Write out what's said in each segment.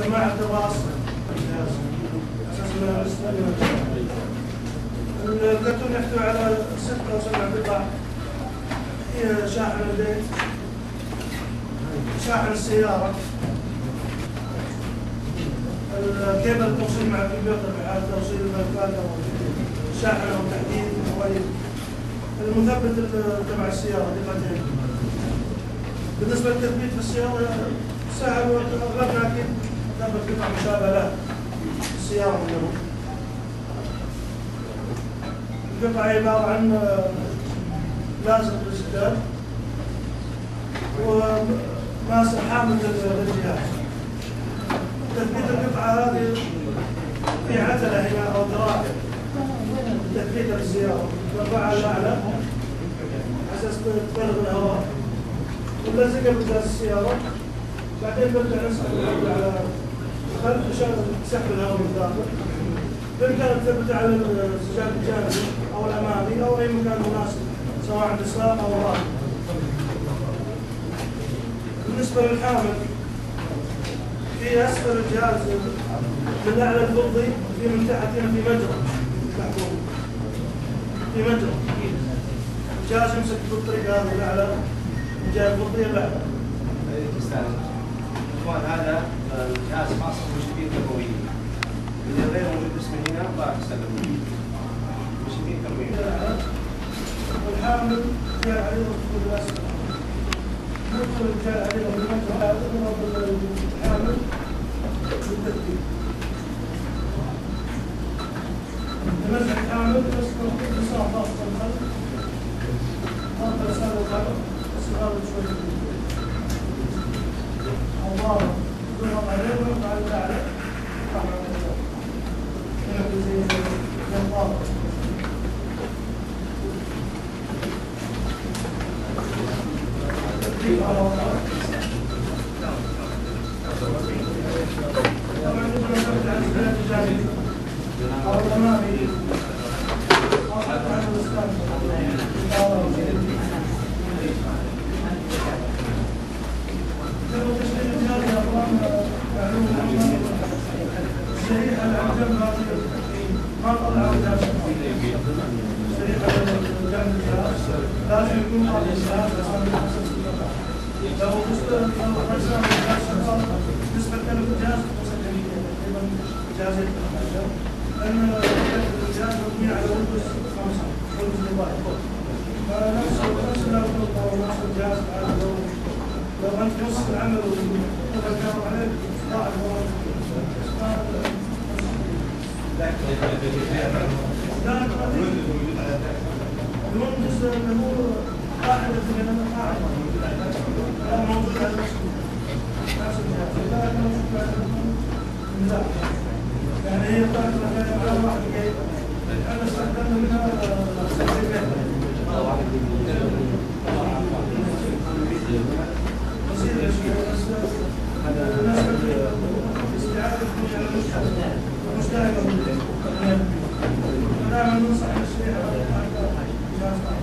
سماع التراص اساسنا الكرتون يحتوي على 6 أو 7 قطع، هي شاحن البيت، شاحن السيارة، كيبل التوصيل مع الكمبيوتر مع توصيل المكبر، شاحن أو تحديد الموبايل، المثبت تبع السيارة دقيقتين. بالنسبة للتثبيت في السيارة سهل وأغلبنا أكيد ثبت قطع مشابهة له في السيارة منهم. القطعة عبارة عن لازم للشداد وماسة حامل للجهاز. تثبيت القطعة هذه في عتلة هنا أو ذراع تثبيتها في السيارة، ترفعها لأعلى على أساس تفرغ الهواء ولازقها بجهاز السيارة، بعدين نبدأ نسحب على الخلف عشان تسحب الهواء من داخل. بإمكانك تثبتها على الزجاج الجانبي أو الأمامي أو أي مكان مناسب سواء عند السلام أو الراحة. بالنسبة للحامل في أسفل الجهاز من أعلى الفضي في من تحت هنا في مجرى محكوم، في مجرى الجهاز يمسك بالطريق هذا من أعلى الجهاز الفضي الأعلى. إخوان هذا الجهاز خاصة بالمشبكين التربويين اللي غير موجود اسمه هنا الله يسلمه. المشبكين التربويين الحامل جاء عليه الرسول الأسفل، الرسول جاء عليه الرسول الحامل بالتثبيت، نمزح الحامل يصبح بسرعة ضغط القلب، ضغط لسان القلب، استغرار شوية الله يضغط عليه ويضغط عليه تعالى طبعا هنا زي الضغط. طبعا يمكن ان تبدا عن الزجاج الجانبي او الامامي او حتى عن الاسفل. تم تشغيل الجهاز باقلام معلوم الامامي الشريحه اللي عن جنب هذه ما طلعوا الجهاز الشريحه اللي جنب الجهاز لازم يكون هذا الجهاز عشان لو قصد الخزان والخزان بالنسبة للجهاز قصد جميلة تقريبا جهاز الخزان، لأن الجهاز مبني على ويندوز 5 ويندوز موبايل، فنفس الأوضاع ونفس الجهاز على لو أنت نص العمل وتبغى تدور عليه ضاع الويندوز اللي هو قاعدة من المقاعد موجود على نفس الجهاز، لا موجود على لا يعني هي طريقة مكان واحد جاي، أنا استخدمنا منها بسيط هذا بالنسبة لاستعادة المشترك ودائما ننصح بالشيء على جهاز آخر.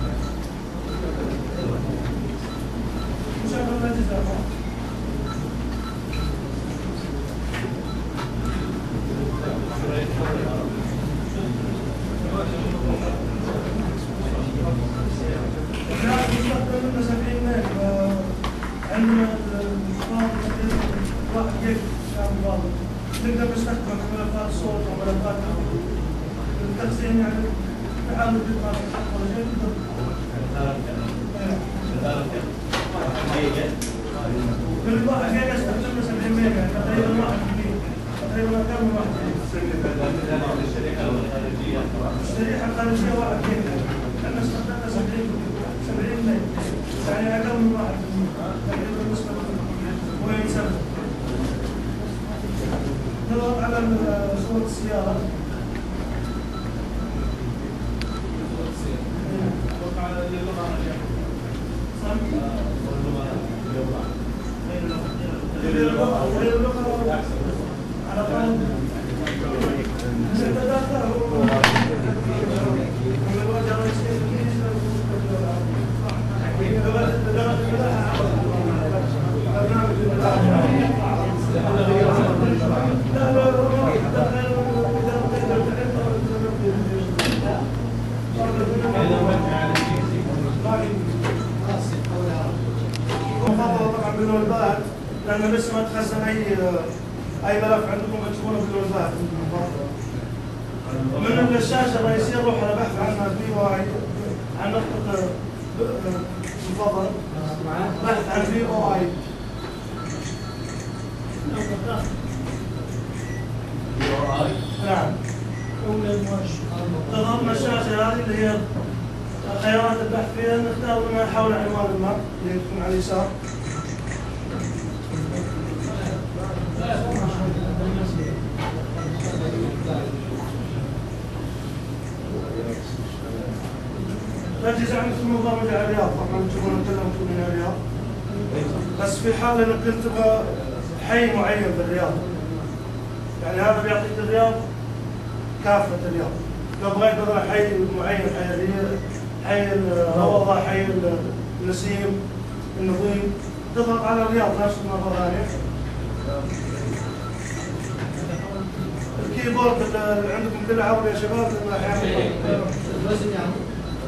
نقدر نستخدم ملفات الصوت وملفات التخزين يعني تعامل بالقرار التكنولوجيا بالباقي استخدمنا 70 ميجا تقريبا 1 جيجا تقريبا اكثر من 1 جيجا. الشريحه الخارجيه 1 جيجا، احنا استخدمنا 70 ميجا يعني اكثر من 1 جيجا تقريبا بالنسبه وين يسمى. نضغط على صورة السيارة. بالوردات، لأن بس ما تخزن أي ملف عندكم تكونوا بالوردات. من الشاشة الرئيسية نروح على بحث عن VOI عن نقطة تفضل بحث عن VOI. نعم. تظهرنا الشاشة هذه اللي هي خيارات البحث فيها، نختار ما حول عنوان الماء اللي تكون على اليسار. الأجهزة عندكم المبرمجة على الرياض، طبعا تبغون نتكلمكم من الرياض. بس في حال انك تبغى حي معين بالرياض، يعني هذا بيعطيك الرياض كافة الرياض. لو بغيت مثلا حي معين، حي الرياض، حي الروضة، حي النسيم، النظيم، تضغط على الرياض نفس مرة ثانية. الكيبورد اللي عندكم كله عربي يا شباب، لأنه أحيانا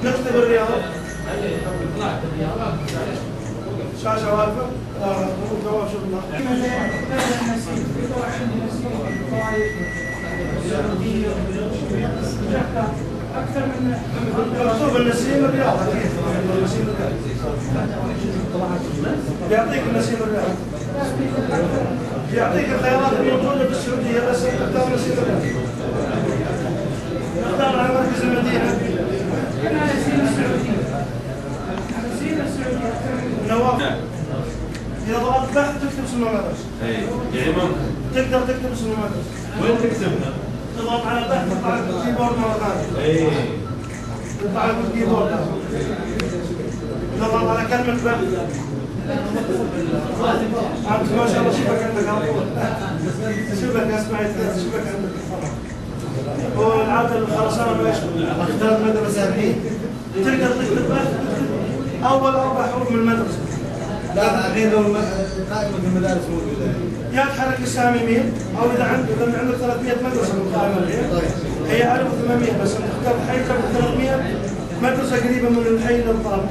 نكتب الرياض، شاشة واقفة، جواب شغلنا. أكثر من مكتوب النسيم الرياض أكيد، النسيم الرياض يعطيك النسيم الرياض، يعطيك الخيارات الموجودة بالسعودية، بس تختار نسيم الرياض، نختار على مركز المدينة. أنا نسيم السعودية، نسيم السعودية نواف. إذا ضغطت تحت تكتب اسم المدرسة. يعني ممكن تقدر تكتب اسم المدرسة. وين تكتبها؟ تضغط على تحت تطلع لك الكيبورد مرة ثانية. تطلع لك الكيبورد. تضغط على كلمة بحث. أنت ما شاء الله شبك عندك على طول. شبك اسمعي شبك عندك. هو العادة الخرسانة ما يشمل. اخترت مدرسة الحين. تقدر تكتب بحث أول 4 حروف من المدرسة. لا الحين لو قائمة المدارس موجودة. يا تحرك السهم يمين، أو إذا عندك 300 مدرسة من القائمة الحين. هي 1800 بس أنت تختار حي تبغى 300 مدرسة قريبة من الحي اللي انطلق.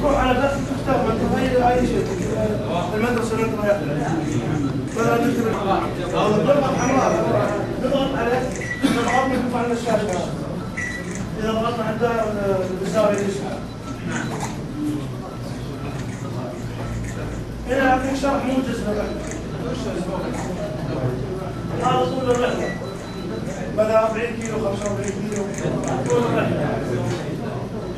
تروح على بحث تختار مدرسة أي شيء. المدرسة اللي أنت رايح لها. فلا تكتب الضغط حمراء. تضغط عليه الأرض يطلع لنا الشاشة. إذا ضغطنا على الدائرة بالزاوية اليسار. هنا أعطيك شرح موجز للبحث. هذا طول الرحلة، بدأ 40 كيلو 45 كيلو طول الرحلة.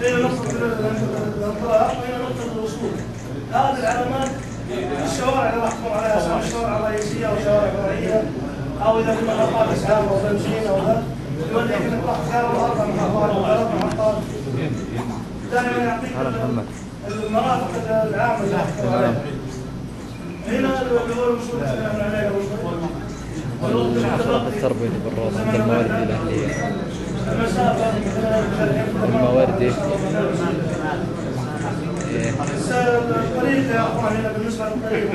هنا نقطة الانطلاق وهنا نقطة الوصول. هذه العلامات الشوارع اللي راح تمر عليها، سواء شوارع رئيسية أو شوارع فرعية، أو إذا كنا محطات إسعاف أو بنزين أو ذا، يوليك إنك راح تخير 4 محطات. دائما يعطيك المرافق العامة اللي راح تمر عليها. هنا الوصول تكلمنا عليه التربية بالروضة عند الموارد الأهلية. الموارد إيش؟ الطريق يا أخوان، هنا بالنسبة للطريق.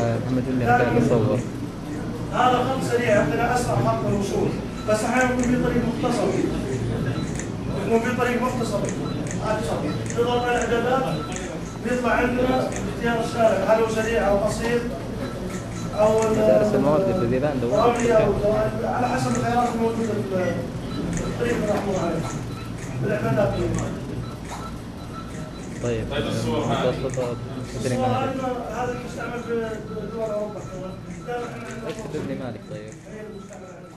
محمد اللي قاعد يصور. هذا خط سريع، عندنا أسرع خط للوصول، بس أحيانا يكون في طريق مختصر. يكون في طريق مختصر أكثر. تضغط على الإعدادات بيطلع عندنا اختيار الشارع، هل هو سريع او قصير او مدارس الموارد الجديده ندور على حسب الخيارات الموجوده في الطريق اللي راح نمر عليه بالاعدادات. طيب الصور هذه هذا المستعمل في دول اوروبا. اكتب لي مالك. طيب